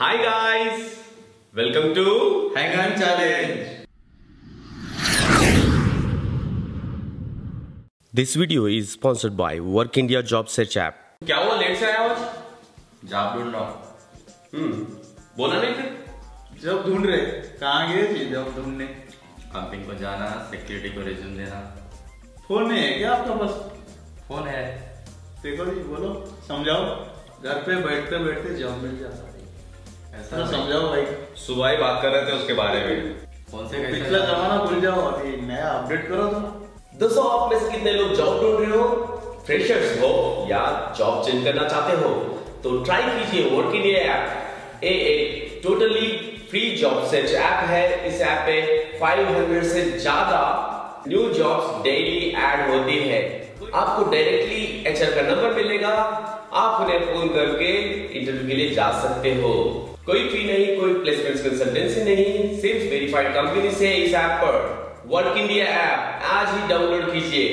Hi guys! Welcome to Hang On Challenge! This video is sponsored by work India job search app. क्या हुआ, late से आया आज? Job ढूंढ रहा हूं। बोला नहीं फिर? जॉब ढूंढ रहे, कहां गए थे जॉब ढूंढने? कंपनी को जाना, सिक्योरिटी को रिज्यूम देना। फोन है क्या आपका पास? फोन है, देखो जी, बोलो, समझाओ। घर पे बैठते बैठते जॉब मिल जाता है, ऐसा समझाओ भाई। सुबह ही बात कर रहे थे उसके बारे में, कौन से पिछला जमाना भूल जाओ, अभी नया अपडेट करो। तो दोस्तों, आप में से कितने लोग जॉब ढूंढ रहे हो, फ्रेशर्स हो या जॉब चेंज करना चाहते हो? तो ट्राई कीजिए वर्क इंडिया ऐप। ये एक totally free job search app है। इस ऐप पे 500 से ज्यादा न्यू जॉब्स डेली ऐड होती है। आपको डायरेक्टली एचआर का नंबर मिलेगा, आप उन्हें फोन करके इंटरव्यू के लिए जा सकते हो। कोई फी नहीं, कोई प्लेसमेंट कंसल्टेंसी नहीं, सिर्फ वेरीफाइड कंपनी से। इस ऐप पर वर्क इंडिया ऐप आज ही डाउनलोड कीजिए,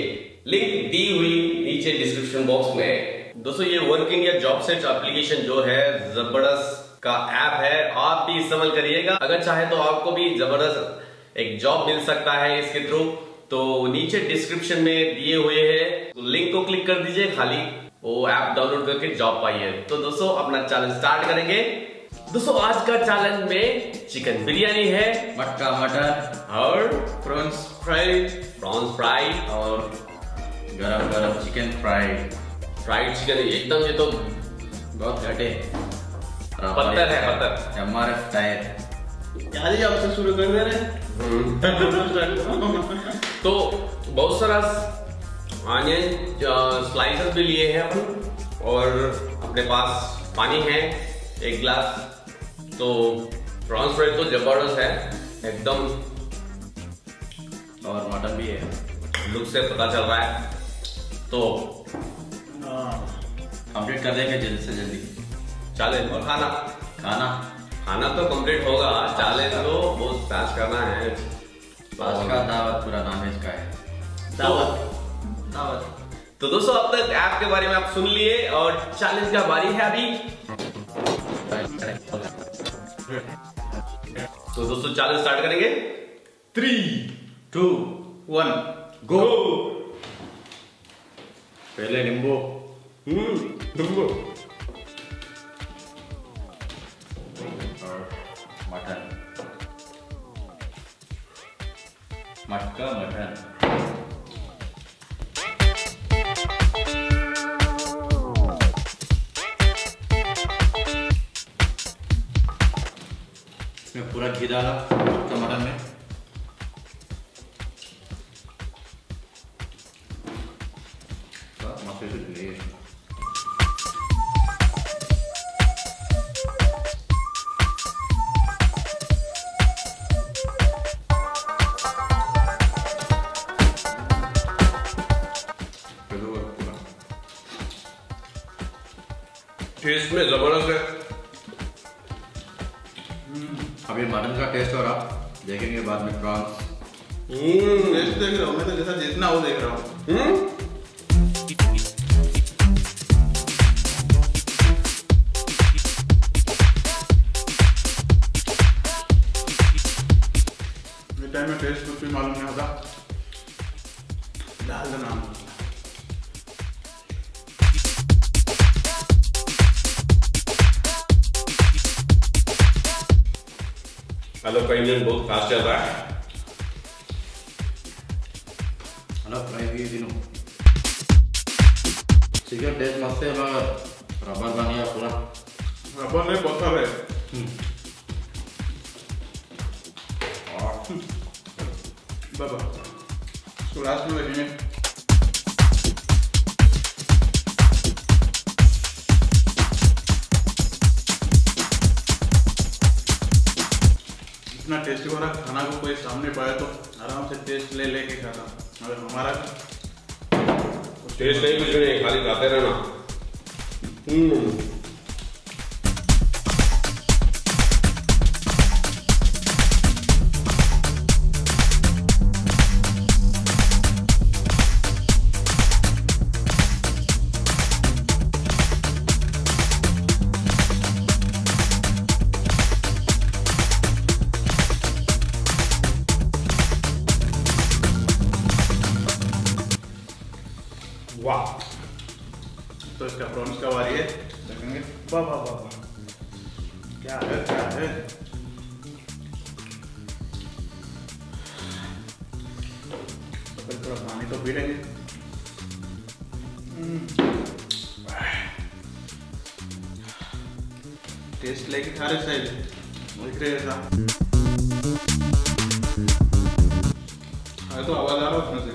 लिंक दी हुई नीचे डिस्क्रिप्शन बॉक्स में। दोस्तों, ये work India job search application जो है जबरदस्त का ऐप है, आप भी इस्तेमाल करिएगा। अगर चाहे तो आपको भी जबरदस्त एक जॉब मिल सकता है इसके थ्रू। तो नीचे डिस्क्रिप्शन में दिए हुए है तो लिंक को क्लिक कर दीजिए, खाली वो ऐप डाउनलोड करके जॉब पाइए। तो दोस्तों, अपना चैलेंज स्टार्ट करेंगे। दोस्तों, आज का चैलेंज में चिकन बिरयानी है, मटका मटन और प्रॉन्स फ्राई और गरम गरम चिकन फ्राइड चिकन। एकदम ये तो बहुत घटे पत्थर है, पत्थर हमारे टायर। यार, ये आपसे शुरू कर दे रहे। तो बहुत सारा ऑनियन स्लाइसेस भी लिए हैं अपन, और अपने पास पानी है एक ग्लास। तो प्रॉन्स फ्राई तो जबरदस्त है एकदम, और मटन भी है, लुक से पता चल रहा है। तो कंप्लीट कर देंगे जल्दी से जल्दी चैलेंज। और खाना खाना खाना तो कंप्लीट होगा, चैलेंज तो बहुत फास्ट करना है। का दावत पूरा नाम इसका है, दावत। तो दोस्तों, अब तक ऐप के बारे में आप सुन लिए, और चैलेंज का बारी है अभी। तो दोस्तों, चैलेंज स्टार्ट करेंगे। 3, 2, 1 गो। पहले नींबू। नींबू मटन, मटका मटन। इसमें पूरा घी डाला मटन में, मसाले से भुने। टेस्ट में जबरदस्त है। अभी मटन का टेस्ट हो रहा, देखेंगे बाद में प्रॉन्स। टेस्ट देख रहा हूँ मैं तो, जैसा जितना वो देख रहा हूँ। ये टाइम में टेस्ट कुछ भी मालूम नहीं होता, डाल देना। हेलो फ्राई इंजन बहुत फास्ट चल रहा है। हेलो फ्राई भी दिनों चिकन टेस्ट मस्त है, मगर रबर बनी है पूरा, रबर नहीं पत्थर है। बाबा सुरास में देखेंगे। इतना टेस्टी वाला खाना को कोई सामने पाया तो आराम से टेस्ट ले लेके खाना, मगर हमारा टेस्ट नहीं, कुछ नहीं, खाली खाते रहना। वाह। तो इसका प्रॉन्स कब आ रही है देखेंगे। वाह वाह वाह, क्या है क्या है। तो थोड़ा पानी तो पी लेंगे। टेस्ट लेके खा रहे साइड दिख रहे था। अरे तो आवाज आ रहा उसमें से।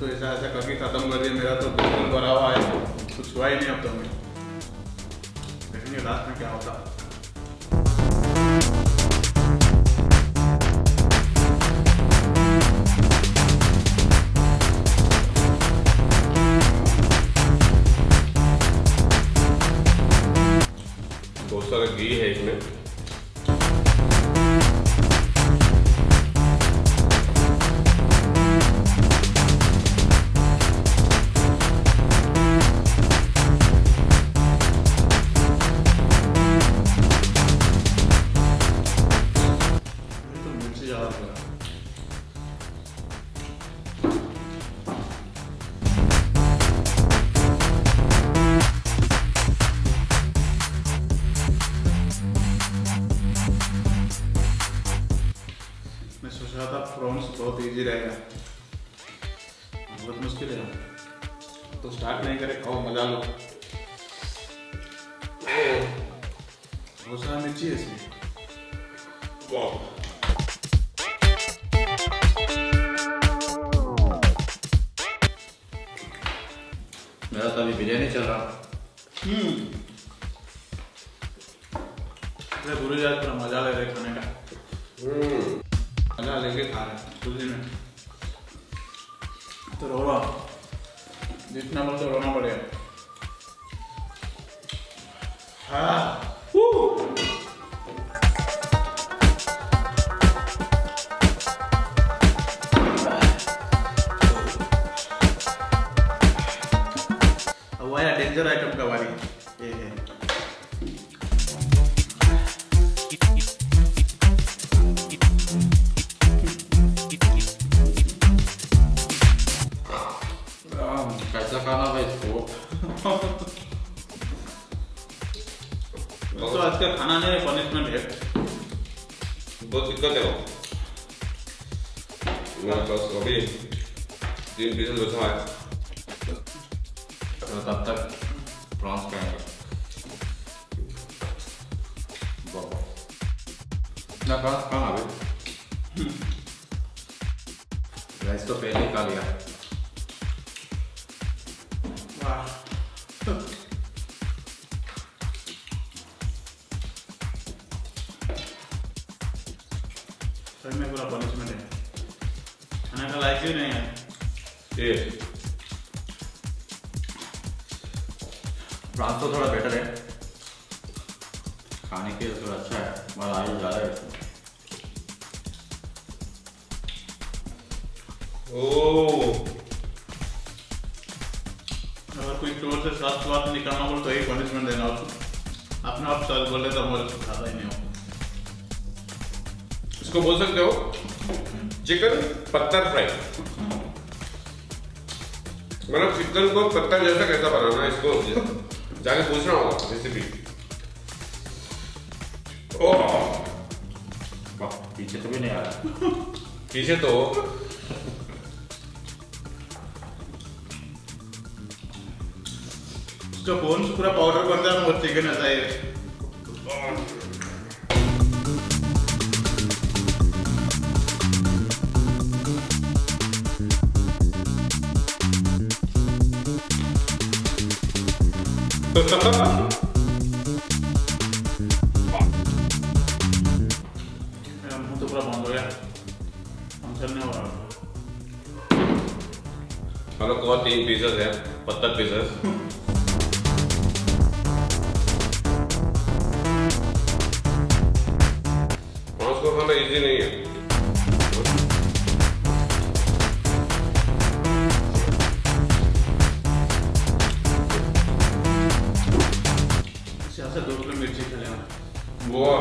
तो ऐसा ऐसा करके खत्म कर दिया। मेरा तो बिल्कुल भरा हुआ है, कुछ हुआ ही नहीं अब तो हमें। देखेंगे लास्ट में क्या होता है। सारा घी है इसमें। तो मिर्ची ज़्यादा लगा। प्रॉन्स बहुत इजी रहेगा, बहुत मुश्किल है। तो स्टार्ट नहीं करे, खाओ मजा लो। बहुत सारा मिर्ची है इसमें। वाह, मेरा तो अभी बिरयानी चल रहा। बुरी जात पर मजा ले रहे खाने का। मजा लेके खा रहे हैं कुछ दिन में। तो रोना जितना बोल तो रोना पड़ेगा। हाँ अब आया डेंजर आइटम का वाली ये है। कैसा खाना भाई इसको। तो आज का खाना नहीं है, पनिशमेंट है। बहुत दिक्कत है मेरे पास। अभी 3 पीसेस बचा है। तब तक प्रॉन्स खाएंगे। इतना खाना भाई। राइस तो पहले ही खा लिया। सही में पूरा पनिशमेंट है। खाने का लायक ही नहीं है ये। प्रांत तो थोड़ा बेटर है खाने के, थोड़ा अच्छा है मगर आयु ज़्यादा है इसमें। ओह, अगर कोई चोर से साथ स्वाद निकालना बोल तो यही पनिशमेंट देना उसको। अपना आप साथ बोले तो हमारे उसको खाता ही नहीं हो। इसको बोल सकते हो चिकन पत्थर फ्राई। मतलब चिकन को पत्थर जैसा कैसा बनाना है इसको जाके पूछना होगा रेसिपी। ओह पीछे तो भी नहीं आ रहा। पीछे तो तो बोन्स पूरा पाउडर बनता है। बहुत चिकन आता है। मेरा मुंह तो पूरा बंद हो गया, फंक्शन नहीं हो रहा। हेलो कौन 3 पीसेस है, 75 पीसेस। खाना इजी नहीं है। अच्छा 2 किलो मिर्ची खा लेना। वाह,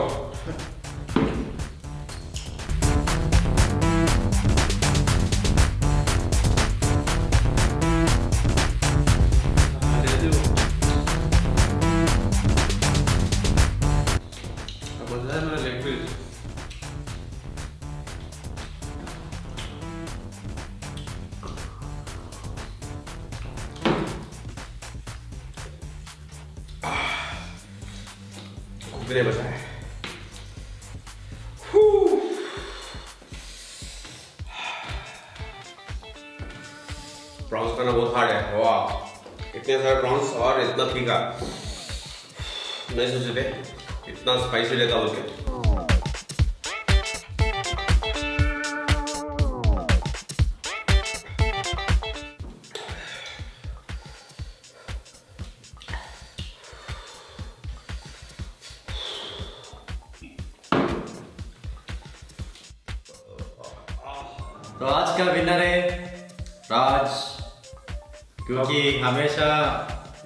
बुरे बजाय। प्रॉन्स करना बहुत हार्ड है। वाह, इतने सारे प्रॉन्स और इतना फीका, नहीं सोचे थे इतना स्पाइसी लेता उसके। तो आज का विनर है राज, क्योंकि हमेशा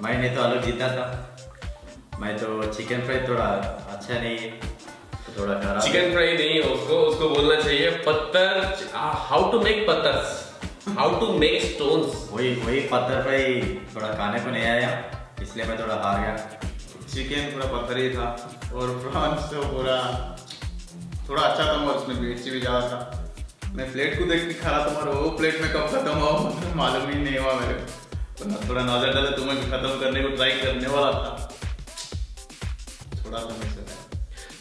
मैंने तो अलग जीता था। मैं तो चिकन फ्राई थोड़ा अच्छा नहीं है, तो थोड़ा खराब। चिकन फ्राई नहीं है, उसको बोलना चाहिए पत्थर। हाउ टू मेक पत्थर, हाउ टू मेक स्टोन्स। वही पत्थर फ्राई थोड़ा खाने को नहीं आया, इसलिए मैं थोड़ा हार गया। चिकन पूरा पत्थर ही था और प्रॉन्स तो पूरा थोड़ा अच्छा था, और उसमें मिर्ची भी ज़्यादा था। मैं प्लेट को देख के खा रहा था, और वो प्लेट में कब खत्म हुआ मालूम ही नहीं हुआ मेरे को। थोड़ा नजर डाला, तुम्हें भी खत्म करने को ट्राई करने वाला था थोड़ा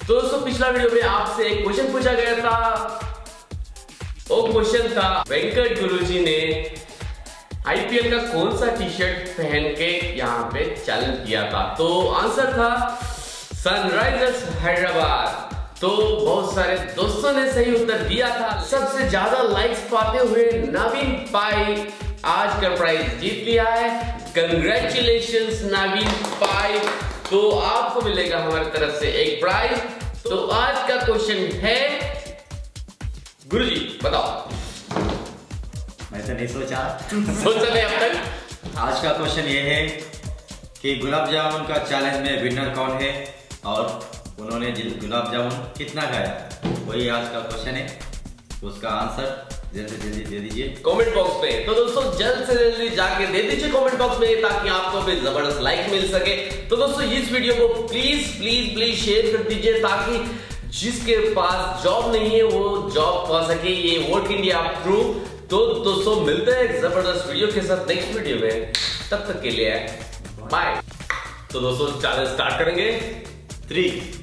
दोस्तों। पिछला वीडियो में आपसे एक क्वेश्चन पूछा गया था, वो क्वेश्चन था वेंकट गुरुजी ने आईपीएल का कौन सा टी शर्ट पहन के यहाँ पे चैलेंज किया था। तो आंसर था सनराइजर्स हैदराबाद। तो बहुत सारे दोस्तों ने सही उत्तर दिया था। सबसे ज्यादा लाइक्स पाते हुए नवीन पाई आज का प्राइज जीत लिया है। कंग्रेचुलेशंस नवीन पाई। तो आपको मिलेगा हमारी तरफ से एक प्राइज। तो आज का क्वेश्चन है, गुरुजी बताओ। मैं तो नहीं सोचा नहीं अब तक। आज का क्वेश्चन ये है कि गुलाब जामुन का चैलेंज में विनर कौन है और उन्होंने गुलाब जामुन कितना खाया। वही आज का क्वेश्चन है, उसका आंसर जल्द से जल्दी दे दीजिए कमेंट बॉक्स में। तो दोस्तों जल्द से जल्दी जाके दे दीजिए कमेंट बॉक्स में, ताकि आपको भी जबरदस्त लाइक मिल सके। तो दोस्तों इस वीडियो को प्लीज प्लीज प्लीज शेयर कर दीजिए, ताकि जिसके पास जॉब नहीं है वो जॉब पा सके, ये वर्क इंडिया थ्रू। तो दोस्तों मिलते हैं जबरदस्त वीडियो के साथ नेक्स्ट वीडियो में, तब तक के लिए बाय। तो दोस्तों चैलेंज स्टार्ट करेंगे 3